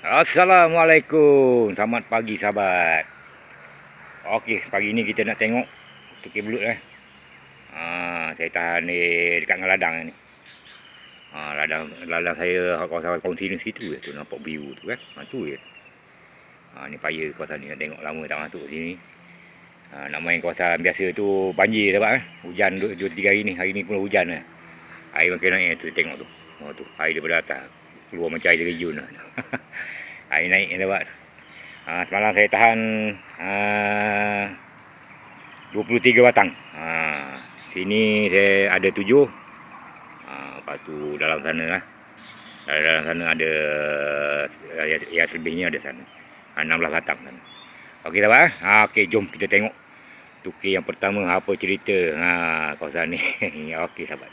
Assalamualaikum, selamat pagi sahabat. Okey, pagi ni kita nak tengok tukir belut lah. Saya tahan ni dekat dengan ladang ni. Ladang saya kawasan kontainer situ je tu, nampak view tu kan. Tu je. Ni paya kawasan ni, nak tengok lama tak masuk sini. Nak main kawasan biasa tu banjir sahabat. Hujan 2-3 hari ni, hari ni pun hujan lah. Air makin naik tu, tengok tu. Oh tu, air daripada atas. Keluar macam air terjun lah. Air naik ni sahabat. Semalam saya tahan 23 batang. Sini saya ada 7. Lepas tu dalam sana lah. Dalam sana ada yang selebihnya ada sana. 16 batang sana. Okey sahabat. Okey, jom kita tengok tukir yang pertama apa cerita kawasan ni. Okey sahabat.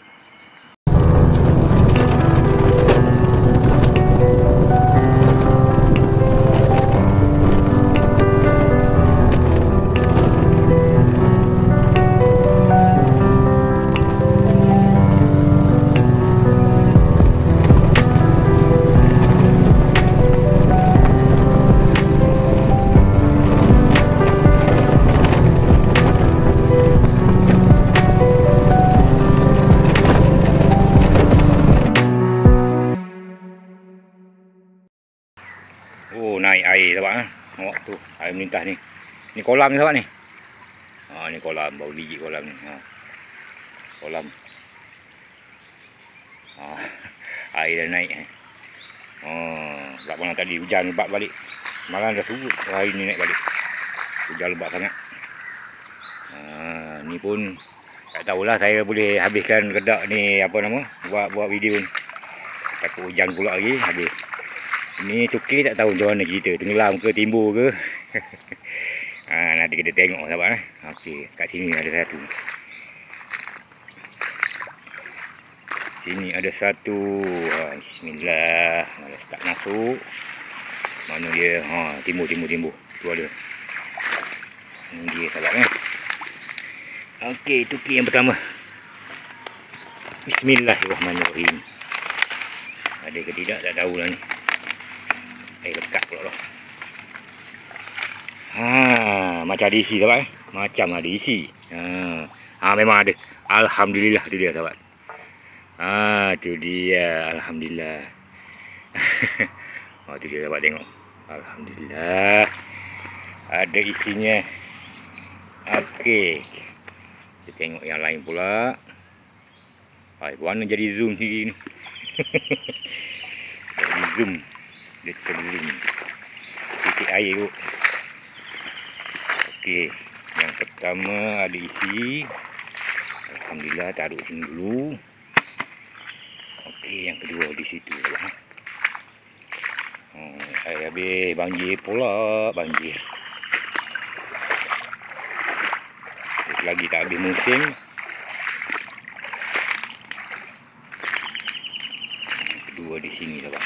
Naik air sahabat lah. Nampak tu air melintas ni. Ni kolam ni sahabat ni. Ni kolam, baru digit kolam ni. Kolam. Air dah naik. Sebab malam tadi hujan lebat balik. Malam dah surut, hari ni naik balik. Hujan lebat sangat. Ni pun tak tahulah saya boleh habiskan kedak ni apa nama, buat video ni. Takut hujan pula lagi habis. Ni tukir tak tahu macam mana cerita, tenggelam ke timbul ke. Nanti kita tengok sahabat. Okey, kat sini ada satu. Sini ada satu. Bismillah. Malah tak masuk. Mana dia? Timbul. Tu ada. Ini dia sahabat. Okey, tukir yang pertama. Bismillahirrahmanirrahim. Ada ke tidak tak tahulah ni. Lekat pula lah. Macam ada isi sahabat. Macam ada isi. Memang ada. Alhamdulillah tu dia sahabat. Tu dia. Alhamdulillah. Tu dia sahabat, tengok. Alhamdulillah. Ada isinya. Okey. Kita tengok yang lain pula. Warna jadi zoom sini. Jadi zoom. Dia terling titik air tu. Okey, yang pertama ada isi. Alhamdulillah, taruh sini dulu. Okey, yang kedua di situ pula. Air habis, banjir pula, banjir. Lagi tak habis musim. Yang kedua di sini sahabat.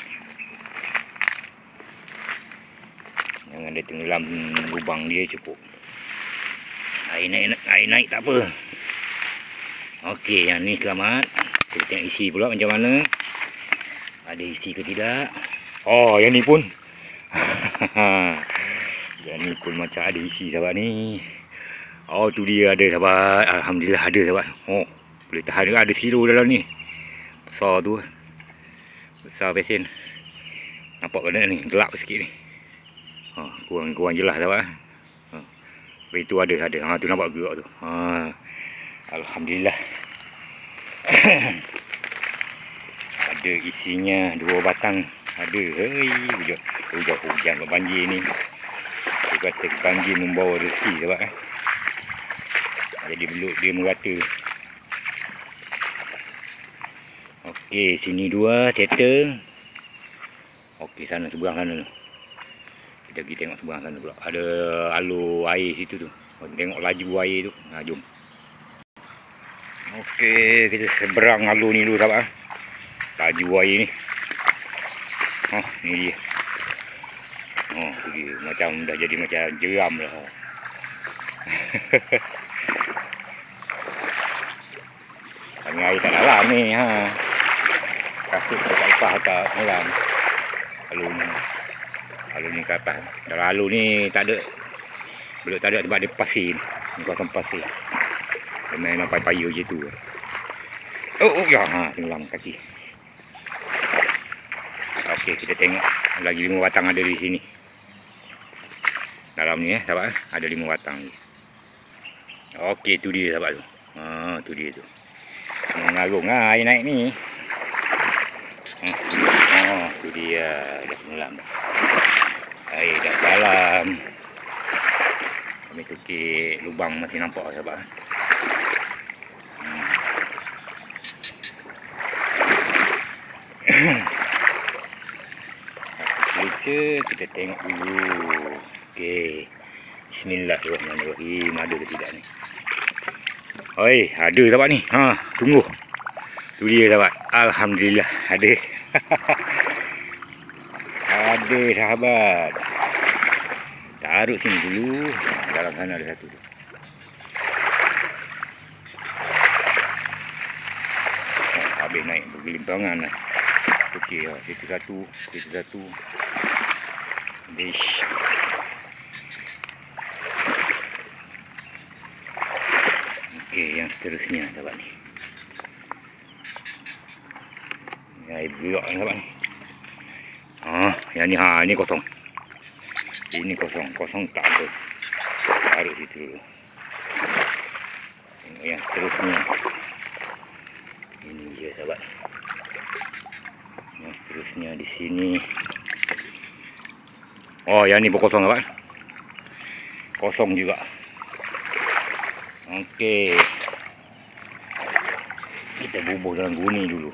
Jangan dia tenggelam lubang dia cukup. Air naik tak apa. Okey, yang ni selamat. Kita tengok isi pula macam mana. Ada isi ke tidak? Yang ni pun. Yang ni pun macam ada isi sahabat ni. Tu dia ada sahabat. Alhamdulillah ada sahabat. Boleh tahan juga, ada silo dalam ni. Besar tu. Besar pesen. Nampak ke tak ni? Gelap sikit ni. Kurang jelas sahabat. Itu ada. Tu nampak gerak tu. Alhamdulillah. Ada isinya 2 batang. Ada. Hei, hujan banjir ni. Dia kata banjir membawa rezeki sahabat. Jadi belut dia merata. Okey, sini 2 settle. Okey, sana seberang sana tu. Kita pergi tengok seberang sana pula. Ada alur air situ tu. Tengok laju air tu. Jom. Okey, kita seberang alur ni dulu sahabat. Laju air ni. Ni dia. Dia macam dah jadi macam jeram lah. Tangan air tak dalam ni. Kasut tak lepas tak dalam. Alur ni. lalu ni ke atas. Dah lalu ni tak ada, belum tak ada sebab dia pasir ni, kawasan pasir. Dia main nampai payu je tu. Oh ya, tenggelam kaki. Okey, kita tengok lagi 5 batang ada di sini. Dalam ni sahabat, ada 5 batang ni. Okey, tu dia sahabat tu. Ha, tu dia tu. Mengarung lah air naik ni. Oh, tu dia. Dah tenggelam dah. Air dah dalam. Kami tukik lubang masih nampak sahabat. Kita tengok dulu. Okey. Bismillahirrahmanirrahim. Ada ke tidak ni? Oi, ada sahabat ni. Ha, tunggu. Tu dia sahabat. Alhamdulillah ada. Ada sahabat. Taruh sini dulu. Dalam sana ada satu tu. Habis naik bergelimpangan lah. Okey, situ satu, situ satu. Dish. Okey, yang seterusnya sahabat ni. Ini air biak sahabat ni. Ah, yang ni ha, ni kosong. Ini kosong, kosong tak ada. Taruh situ dulu. Tengok yang seterusnya. Ini dia sahabat. Yang seterusnya di sini. Oh, yang ni pun kosong sahabat. Kosong juga. Okey. Kita bubuh dalam guni dulu.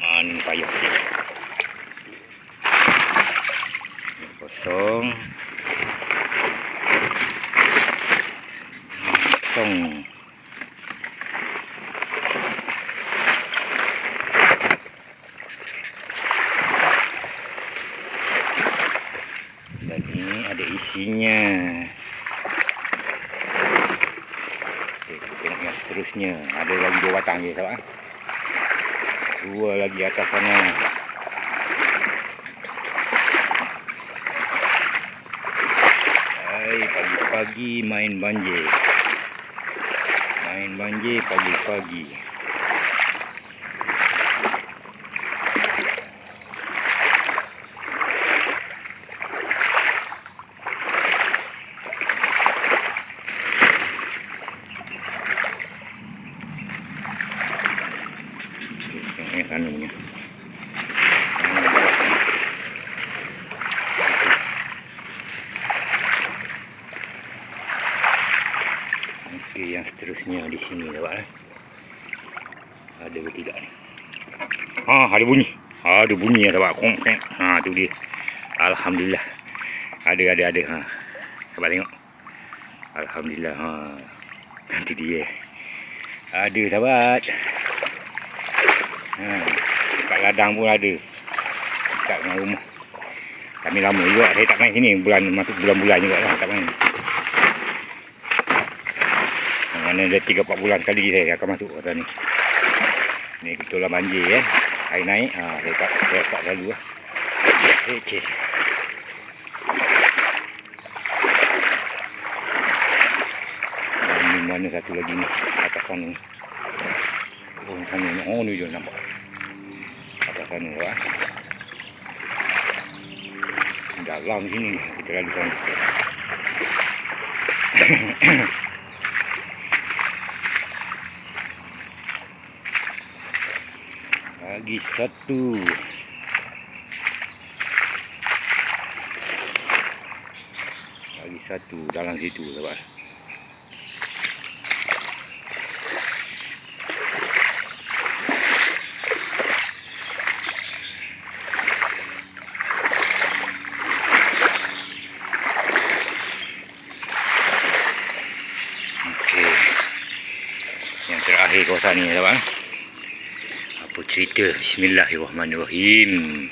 Mana payah. Kosong. Song. Dan ini ada isinya. Okey, tengok yang seterusnya. Ada lagi 2 batang je sahabat. 2 lagi atas sana. Hai, pagi-pagi main banjir. Main banjir pagi-pagi. Kanunya. Okey, yang seterusnya di sini sahabat eh. Ada ke tidak ni? Ha, ada bunyi. Ha, ada bunyi ya sahabat. Ha, tu dia. Alhamdulillah. Ada. Ha. Sahabat tengok. Alhamdulillah. Ha. Nanti dia. Ada sahabat. Dekat ladang pun ada, dekat dengan rumah kami lama juga saya tak main sini, bulan-bulan juga lah tak main. Mana ada 3-4 bulan sekali saya akan masuk kat ni. Ni kebetulan banjir ya, air naik, saya tak selalu lah. Okey. Ini mana satu lagi ni atas sana ni. Oh, sana ni. Oh, ni je nampak. Atas sana tu lah. Dalam sini. Kita lalu sana. Lagi satu. Lagi satu. Dalam situ sahabat. Terakhir kawasan ni sahabat. Apa cerita? Bismillahirrahmanirrahim.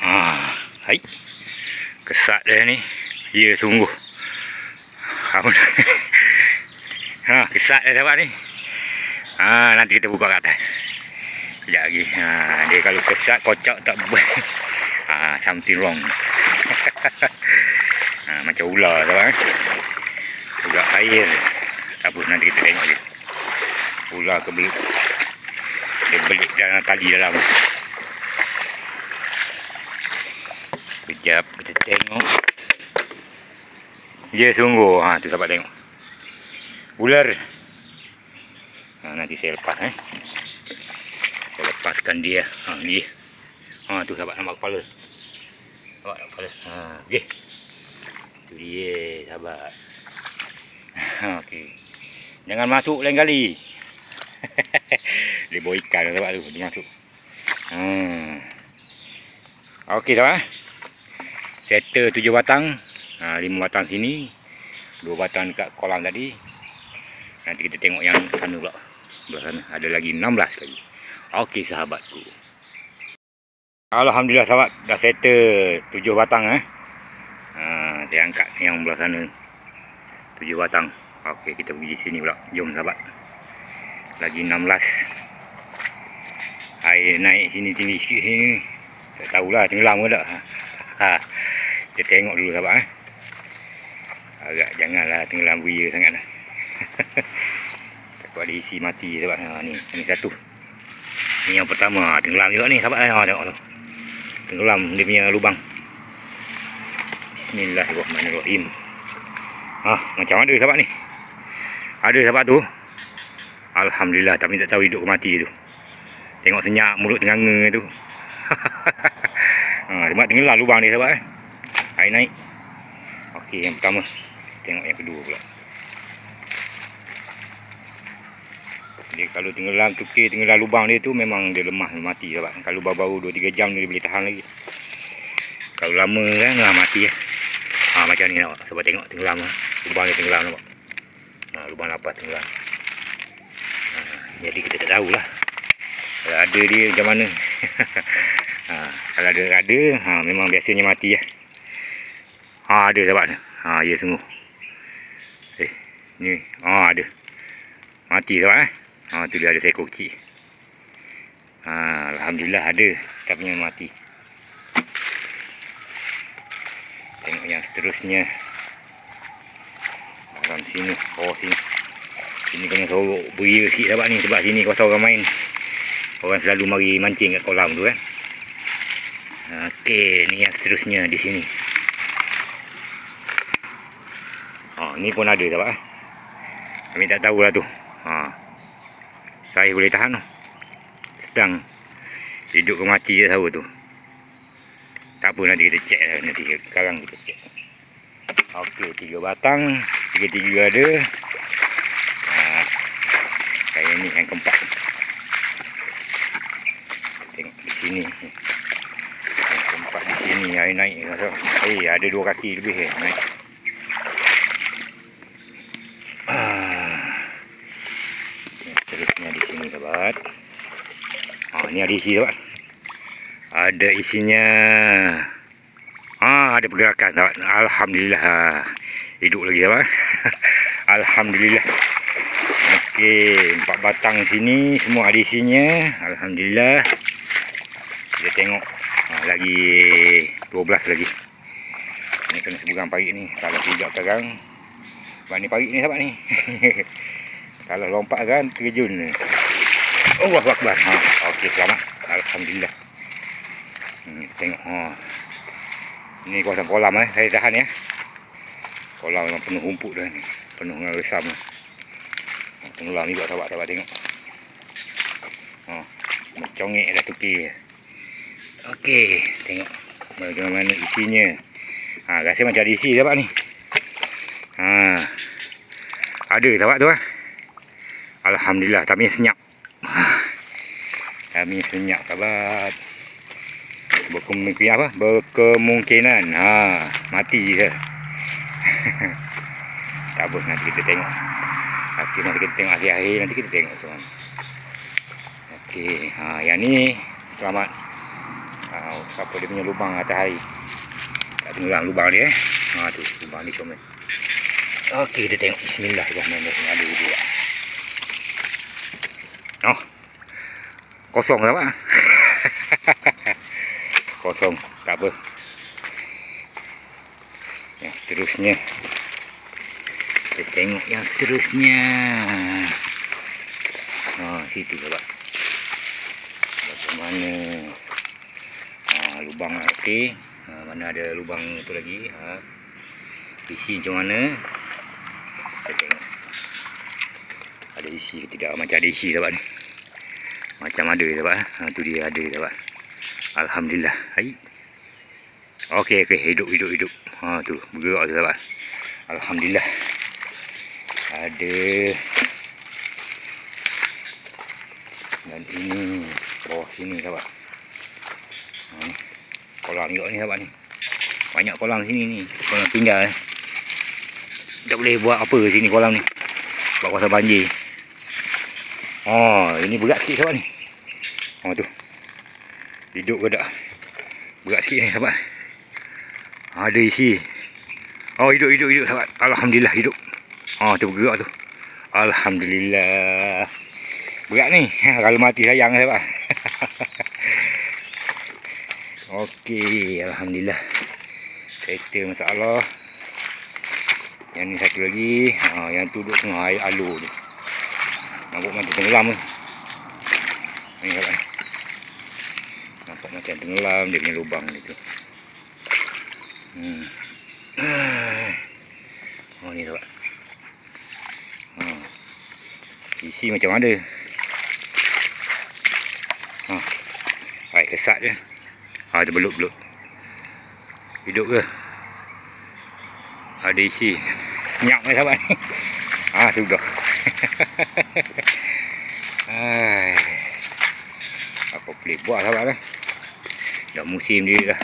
はい。Kesak dia ni. Ya sungguh. Apa ni? Ha, kesak dia sahabat ni. Ha, nanti kita buka kat atas. Sekejap lagi. Ha, dia kalau kesak kocak tak buat. Ha, something wrong. Ha, macam ular sahabat. Ular air. Tak apa, nanti kita tengok je. Ular ke belut. Dia belut dalam tali dalam. Sekejap kita tengok. Dia sungguh. Ha tu sahabat tengok. Ular. Ha, nanti saya lepas Saya lepaskan dia. Ha ni. Ha tu sahabat nampak kepala. Nampak kepala. Ha okey. Tu dia sahabat. Ha okey. Jangan masuk lain kali. Dia bawa ikan sahabat tu dia masuk. Okey sahabat. Seta 7 batang, 5 batang sini, 2 batang dekat kolam tadi. Nanti kita tengok yang sana pula. Belah sana ada lagi 16 lagi. Okey sahabatku. Alhamdulillah sahabat, dah seta 7 batang saya angkat yang belah sana. 7 batang. Okey, kita pergi sini pula. Jom sahabat. Lagi 16. Air naik sini-sini sikit sini. Tak tahulah tenggelam ke tak. Kita tengok dulu sahabat agak janganlah tenggelam buaya sangat lah. Takut ada isi mati sahabat. Ni satu, ni yang pertama tenggelam juga ni sahabat. Tengok tu tenggelam dia punya lubang. Bismillahirrahmanirrahim. Macam ada sahabat ni, ada sahabat tu. Alhamdulillah, tapi tak tahu hidup ke mati tu. Tengok senyap mulut tenganga tu. Sebab tenggelam lubang dia sahabat air naik. Okey, yang pertama. Tengok yang kedua pula. Dia kalau tenggelam tukir, tenggelam lubang dia tu memang dia lemah, dia mati sahabat. Kalau baru-baru 2-3 jam dia boleh tahan lagi. Kalau lama kan mati. Macam ni nampak sahabat, tengok tenggelam lubang dia tenggelam nampak. Lubang lapas tenggelam. Jadi kita tak tahulah kalau ada dia macam mana. Kalau ada memang biasanya mati lah. Ada sahabat. Ya sungguh. Ni. Ada. Mati sahabat. Tu dia ada seekor kecil. Alhamdulillah ada. Tapi memang mati. Tengok yang seterusnya. Dalam sini. Sini. Sini kena sorok beria sikit sahabat ni. Sebab sini kawasan orang main. Orang selalu mari mancing kat kolam tu kan. Okey, ni yang seterusnya di sini. Ni pun ada sahabat. Kami tak tahulah tu. Saya boleh tahan tu. Sedang hidup ke mati je tahu tu. Tak apa, nanti kita cek lah. Nanti sekarang kita cek. Okey, 3 batang. 3-3 ada. Saya ni yang keempat. Tengok di sini. Tempat di sini air naik. Ada 2 kaki lebih naik. Terusnya di sini sahabat. Ni ada isi sahabat. Ada isinya. Ada pergerakan sahabat. Alhamdulillah. Hidup lagi sahabat. Alhamdulillah. Okey, 4 batang sini semua ada isinya. Alhamdulillah. Kita tengok lagi 12 lagi. Ni kena sebugang parit ni. Kalau tidak terang, sebab ni parit ni sahabat ni. Kalau lompat kan terjun. Allah Akbar. Okey, selamat. Alhamdulillah. Tengok. Ni kawasan kolam saya tahan ya. Kolam memang penuh rumput dah ni. Penuh dengan resam. Tenggelam ni buat sahabat-sahabat tengok. Mencongek dah tukir. Okey, tengok bagaimana isinya. Rasa macam ada isi sahabat ni. Ada sahabat tu Alhamdulillah, tapi senyap. Tapi senyap sahabat. Berkemungkinan apa? Berkemungkinan mati je. Tak apa, nanti kita tengok. Nanti kita tengok akhir-akhir, nanti kita tengok. Okey, yang ni selamat. Nah, apa dia punya lubang matahari? Tak tenggelam lubang dia. Ha tu, lubang ni komen. Okey, kita tengok. Bismillahirrahmanirrahim. Ada dua. Oh. Kosong dah pak. Kosong, tak apa. Yang seterusnya. Kita tengok yang seterusnya. Ha, situ dah pak. Bagaimana? Ha, lubang okey. Ha, mana ada lubang tu lagi. Ha. Isi macam mana? Kita tengok. Ada isi ke tidak? Macam ada isi dah pak ni. Macam ada dah pak. Ha, tu dia ada dah pak. Alhamdulillah. Hai. Okey, okey, hidup. Ha tu, bergerak dah pak. Alhamdulillah. Ada. Dan ini bawah sini dah pak. Ha ni. Kolam juga ni dah pak ni. Banyak kolam sini ni. Kolam tinggal eh. Tak boleh buat apa sini kolam ni. Sebab kuasa banjir. Oh, ini berat sikit sahabat ni. Oh tu. Hidup ke tak? Berat sikit ni sahabat. Ada isi. Oh, hidup sahabat. Alhamdulillah hidup. Oh tu bergerak tu. Alhamdulillah. Berat ni. Kalau mati sayang sahabat. Okey, alhamdulillah. Settle masalah. Yang ni satu lagi, ha, yang tu duduk tengah air alur tu. Nampak macam tenggelam tu. Ni sahabat ni. Nampak macam tenggelam dia punya lubang dia tu. Oh ni sahabat. Ha. Isi macam ada. Ha. Baik kesat dia. Ha tu beluk. Hidup ke? Ada isi. Nyap ni sahabat ni. Ha sudah. Hai. Apa boleh buat sahabat dah. Dah musim dia dah.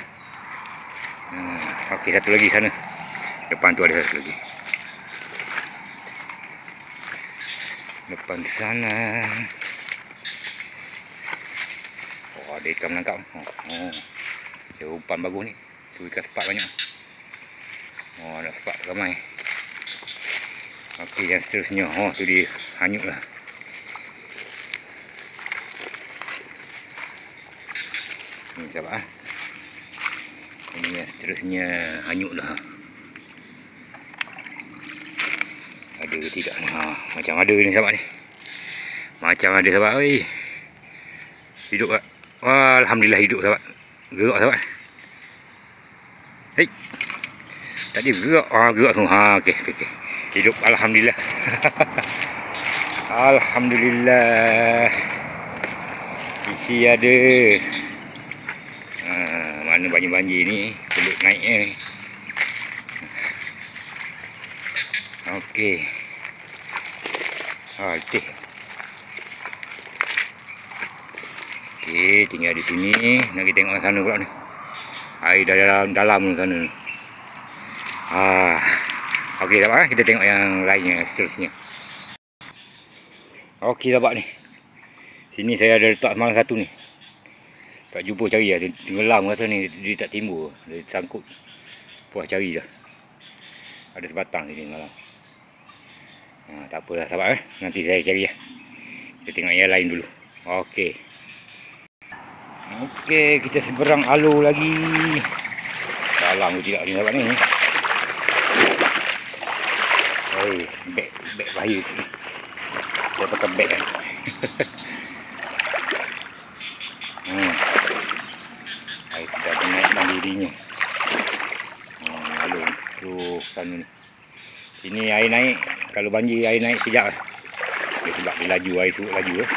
Okey, satu lagi sana. Depan tu ada satu lagi. Depan sana. Oh, ada ikan menangkap. Oh. Dia umpan bagus ni. Tu ikan sepat banyak. Oh, ada sepat ramai. Okey, yang seterusnya. Oh, tu dia hanyutlah. Ni sahabat. Ini yang seterusnya hanyutlah. Ada ke tidak? Ha, macam ada ni sahabat ni. Macam ada sahabat. Oi. Hidup tak? Wah, alhamdulillah hidup sahabat. Gerak sahabat. Hei. Tadi gerak. Ah, gerak semua. Ha, okey. Hidup alhamdulillah. Alhamdulillah. Isi ada. Ha, mana banjir-banjir ni beluk naiknya ni. Okey. Ha, letih. Okey, tinggal di sini. Nak kita tengok sana pula ni. Air dalam sana. Ha. Okey sahabat, kita tengok yang lainnya seterusnya. Okey sahabat ni. Sini saya ada letak semalam satu ni. Tak jumpa cari lah. Dia tenggelam kata ni. Dia tak timbul. Dia sangkut. Puas cari dah. Ada sebatang sini malam. Ha, tak apalah sahabat. Nanti saya cari lah. Kita tengok yang lain dulu. Okey. Okey, kita seberang alur lagi. Dalam tu tidak ni sahabat ni. Oi, beg bahaya tu. Dia pakai beg kan. Air sudah naik mandirinya. Lalu terus sana ni. Sini air naik. Kalau banjir air naik sekejap lah. Dia sebab dia laju, air surut laju lah.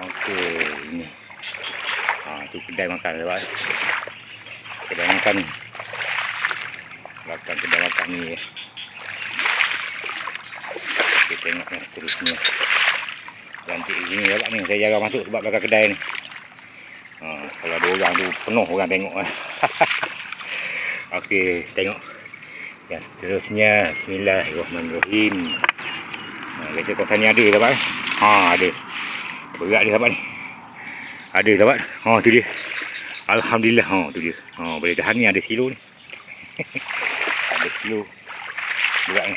Okey, ini. Ha, tu kedai makan sebab. Kedai makan ni. Belakang ke dalam kami ya. Kita tengok yang seterusnya. Lantik di sini sahabat ni. Saya jarang masuk sebab belakang kedai ni. Ha, kalau ada orang tu penuh orang tengok. Okey, tengok. Yang seterusnya. Bismillahirrahmanirrahim. Ha, kereta kosan ni ada sahabat. Ha, ada. Berat dia sahabat ni. Ada sahabat. Ha, tu dia. Alhamdulillah. Ha, tu dia. Ha, boleh tahan ni, ada sekilo ni. Ada sekilo. Berat ni.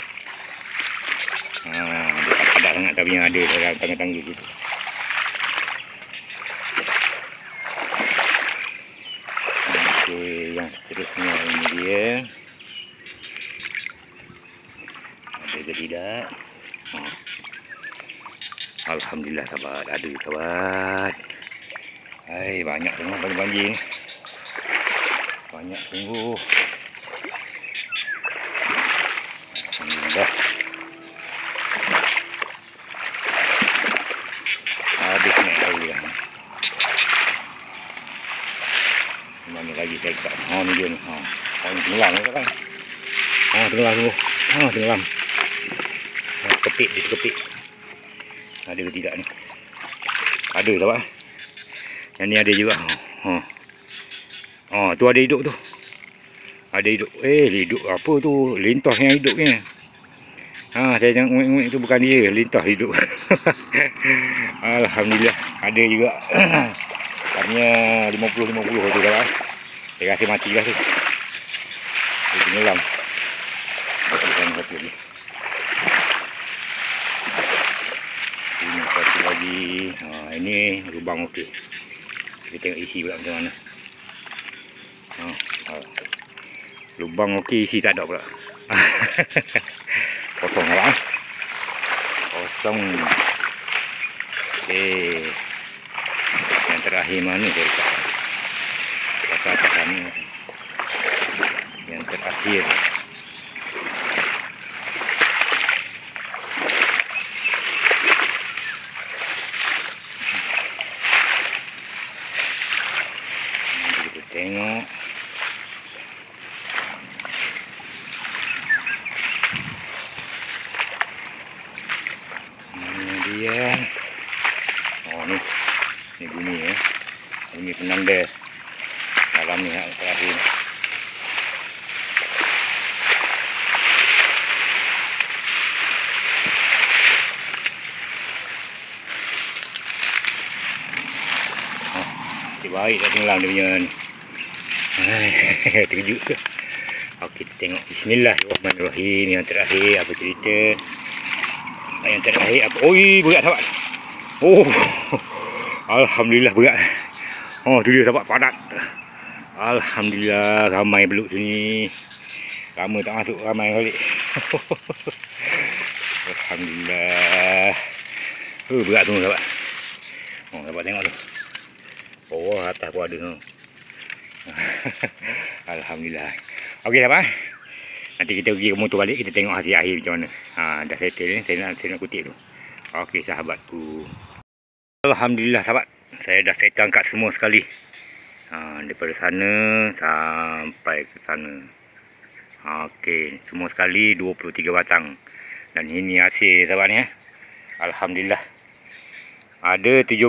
Ha, dia tak padat sangat tapi yang ada dalam tangga-tangga tu. Okey, yang seterusnya ini dia. Ada ke tidak? Ha. Alhamdulillah sahabat, ada sahabat. Hai, banyak tengok banjir ni. Banyak sungguh. Alhamdulillah. Habis naik lagi lah. Mana lagi saya tak tahu ni dia ni. Ha, tenggelam ni kan. Ha, tenggelam sungguh. Ha, tenggelam. Kepit, dia kepit. Ada ke tidak ni? Ada sahabat. Yang ni ada juga. Ha. Ha, tu ada hidup tu. Ada hidup. Eh, hidup apa tu? Lintas yang hidup ni. Ha, saya jangan ngomong tu bukan dia, lintas hidup. Alhamdulillah, ada juga. Katanya 50-50 tu sahabat. Saya rasa matilah tu. Dia tenggelam. Satu lagi. Satu lagi. Ha, ini lubang okey. Kita tengok isi pula macam mana. Ha, ha. Lubang okey, isi tak ada pula. Kosong lah. Kosong. Okey. Yang terakhir mana saya letak? Letak kami. Yang terakhir. Tengok. Ini dia. Oh ni. Ni bunyi ya. Bunyi penanda. Dalam ni hak terakhir. Oh. Baik dah tenggelam dia punya ni. Terkejut ke? Okey, tengok. Bismillahirrahmanirrahim. Yang terakhir apa cerita? Yang terakhir apa? Oi, berat sahabat. Oh, alhamdulillah berat. Oh, tu dia sahabat, padat. Alhamdulillah, ramai beluk sini. Lama tak masuk, ramai balik. Alhamdulillah. Oh, berat tu sahabat. Oh, sahabat tengok tu. Bawah atas pun ada tu. Alhamdulillah. Okey sahabat, nanti kita pergi ke motor balik, kita tengok hasil akhir macam mana. Ha, dah settle ni, saya nak kutip tu. Okey sahabatku. Alhamdulillah sahabat, saya dah settle angkat semua sekali. Ha, daripada sana sampai ke sana. Ha, okey, semua sekali 23 batang. Dan ini hasil sahabat ni. Alhamdulillah. Ada 17.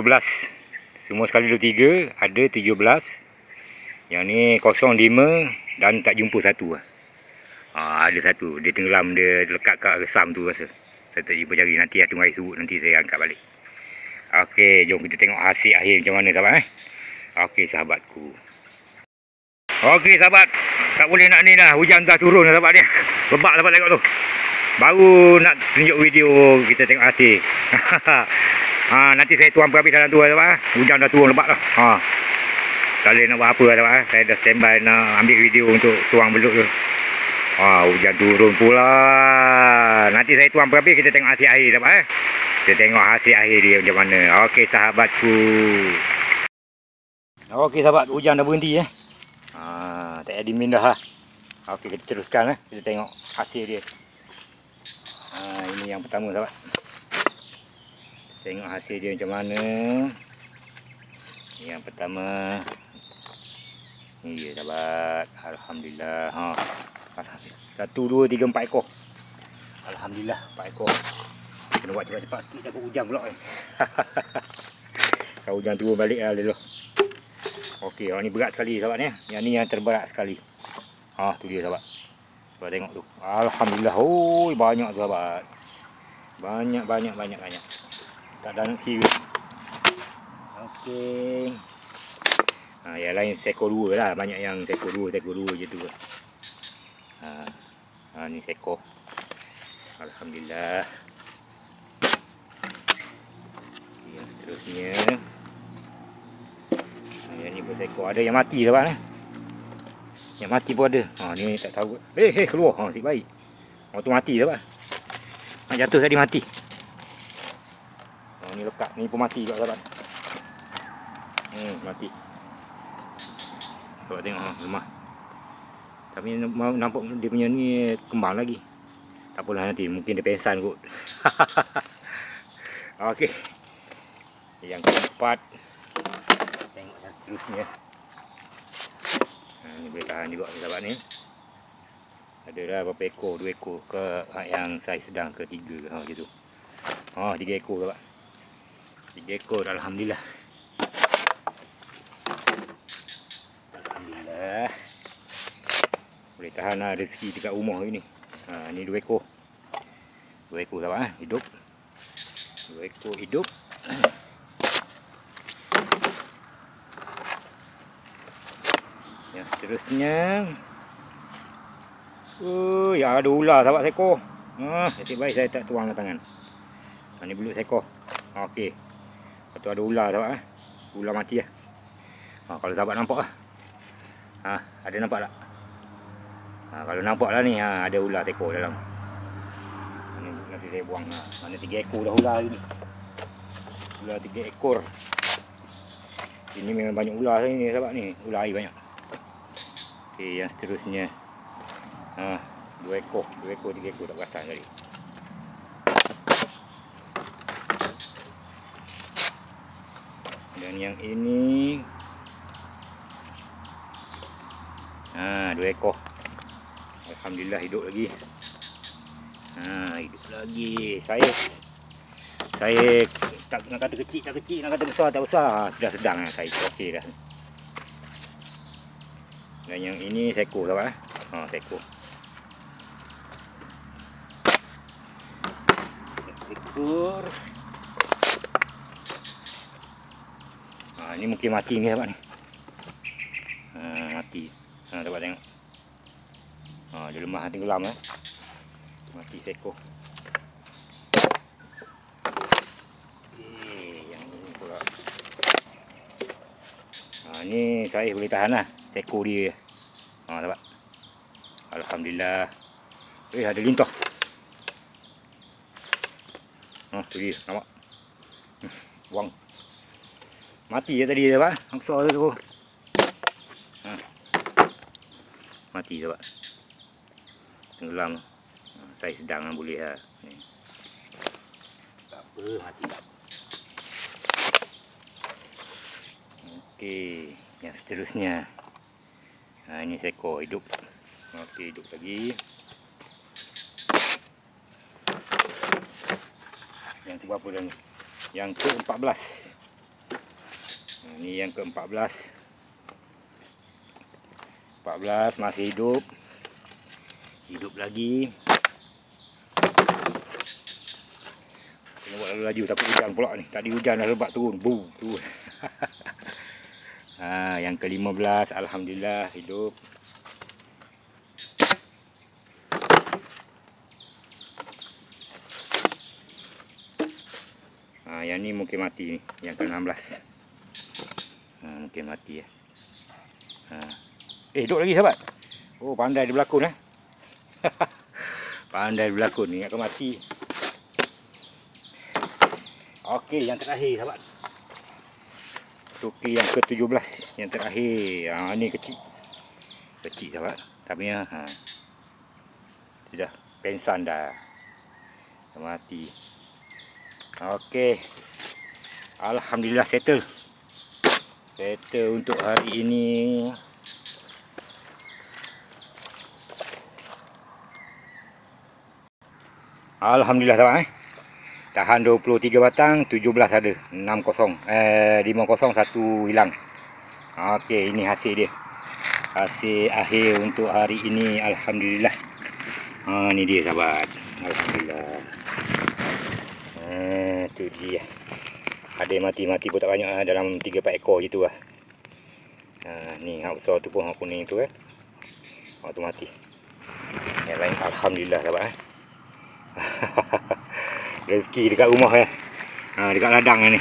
Semua sekali 23, ada 17. Yang ni 05 dan tak jumpa satu lah. Ha, ada satu. Dia tenggelam, dia lekat kat resam tu rasa. Saya tak jumpa cari. Nanti lah tunggu air surut, nanti saya angkat balik. Okey, jom kita tengok hasil akhir macam mana sahabat eh. Okey sahabatku. Okey sahabat. Tak boleh nak ni dah. Hujan dah turun sahabat dia. Lebak sahabat tengok tu. Baru nak tunjuk video kita tengok hasil. Ha, nanti saya tuang perhabis dalam tu sahabat. Hujan dah turun lebat lah. Ha. Tak boleh nak buat apa lah, saya dah standby nak ambil video untuk tuang beluk tu. Wah, hujan turun pula. Nanti saya tuang berhabis, kita tengok hasil akhir sahabat eh. Kita tengok hasil akhir dia macam mana. Okey sahabatku. Okey sahabat, hujan dah berhenti eh. Ha, tak ada mindah lah. Okey, kita teruskan eh. Kita tengok hasil dia. Ha, ini yang pertama sahabat. Tengok hasil dia macam mana. Yang pertama ni dia sahabat. Alhamdulillah. Ha. Alhamdulillah. 1, 2, 3, 4 ekor. Alhamdulillah 4 ekor. Kena buat cepat-cepat sikit takut hujan pula kan. Kalau hujan turun balik lah lelah. Okey, yang ni berat sekali sahabat ni. Yang ni yang terberat sekali. Ha, tu dia sahabat. Cuba tengok tu. Alhamdulillah. Oi, banyak tu sahabat. Banyak. Tak ada nak kira. Okey. mancing. Yang lain seekor dua lah, banyak yang seekor dua je tu. Ni seekor. Alhamdulillah. Yang seterusnya. Yang ni berseekor, ada yang mati lah bang. Yang mati pun ada. Ni tak tahu. Keluar. Asyik baik. Orang tu mati lah bang. Nak jatuh tadi mati. Ni lekat, ni pun mati juga sahabat. Mati. Sahabat tengok, lemah. Tapi nampak dia punya ni kembang lagi. Tak apalah, nanti mungkin dia pensan kot. Okey. Yang keempat. Tengok yang seterusnya. Ni boleh tahan juga sahabat ni. Adalah berapa ekor, 2 ekor ke yang saiz sedang ke 3 ke macam tu. 3 ekor sahabat. 3 ekor, alhamdulillah. Alhamdulillah. Boleh tahan lah rezeki dekat rumah ni. Ni 2 ekor. 2 ekor sahabat, hidup. 2 ekor hidup. Yang seterusnya. Ya ada ular sahabat seekor. Jadi baik saya tak tuanglah tangan. Ni belut seekor. Okey. Lepas tu ada ular sahabat . Ular mati lah. Kalau sahabat nampak lah. Ada nampak tak? Kalau nampak lah ni, ada ular seekor dalam. Ini nanti saya buang. Mana 3 ekor dah ular ni. Ular 3 ekor. Ini memang banyak ular ni sahabat ni. Ular air banyak. Okey, yang seterusnya. 2 ekor, 2 ekor, 3 ekor tak perasan tadi. Dan yang ini 2 ekor. Alhamdulillah hidup lagi. Hidup lagi. Saya tak nak kata kecil tak kecil, nak kata besar tak besar. Sudah sedang lah saya. Okey dah. Dan yang ini seekor sahabat. Seekor. Seekor. Ini mungkin mati ni sahabat ni. Mati. Sahabat tengok. Dia lemah tenggelam . Mati seekor. Yang ni pula. Ni saya boleh tahan lah seekor dia. Sahabat. Alhamdulillah. Ada lintah. Tu dia, nampak. Buang. Mati je tadi sahabat. Angsa tu. Mati sahabat. Tenggelam. Saya sedang boleh lah. Tak apa, mati. Okey. Yang seterusnya. Ini seekor hidup. Okey, hidup lagi. Yang berapa dah ni? Yang ke-14. Ini yang ke-14. 14 masih hidup. Hidup lagi. Kena buat lalu-laju, takut hujan pula ni. Tadi hujan dah lebat turun. Turun. Yang ke-15 alhamdulillah hidup. Yang ni mungkin mati ni. Yang ke-16. Mungkin mati . Hidup lagi sahabat. Pandai dia berlakon . Pandai berlakon. Ingatkan mati. Okey, yang terakhir sahabat. Tukir yang ke-17. Yang terakhir. Ni kecil. Kecil sahabat. Tapi sudah pensan dah. Dah mati. Okey. Alhamdulillah settle. Settle untuk hari ini. Alhamdulillah sahabat Tahan 23 batang, 17 ada, 50 1 hilang. Okey, ini hasil dia. Hasil akhir untuk hari ini alhamdulillah. Ni dia sahabat. Alhamdulillah. Itu dia. ada yang mati-mati pun tak banyak, dalam 3-4 ekor je tu lah. Ni hak besar tu pun, hak kuning tu kan, hak tu mati. Yang lain alhamdulillah dapat eh. Rezeki dekat rumah eh. Dekat ladang ni.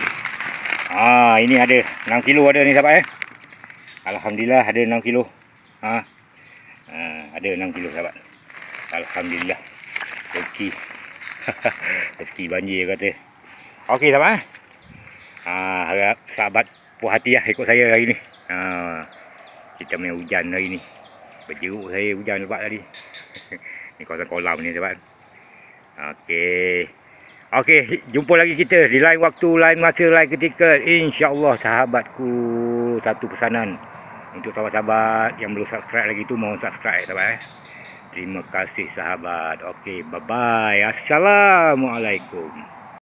Ini ada 6 kilo ada ni sahabat eh. Alhamdulillah ada 6 kilo. Ada 6 kilo sahabat. Alhamdulillah. Rezeki. Rezeki banjir kata. Okey sahabat eh. Harap sahabat puas hati lah ikut saya hari ni. Kita main hujan hari ni. Berjeruk saya hujan lebat tadi. Ni kawasan kolam ni sahabat. Okey. Okey, jumpa lagi kita di lain waktu, lain masa, lain ketika. InsyaAllah sahabatku. Satu pesanan untuk sahabat-sahabat yang belum subscribe lagi tu, mohon subscribe sahabat eh. Terima kasih sahabat. Okey, bye-bye. Assalamualaikum.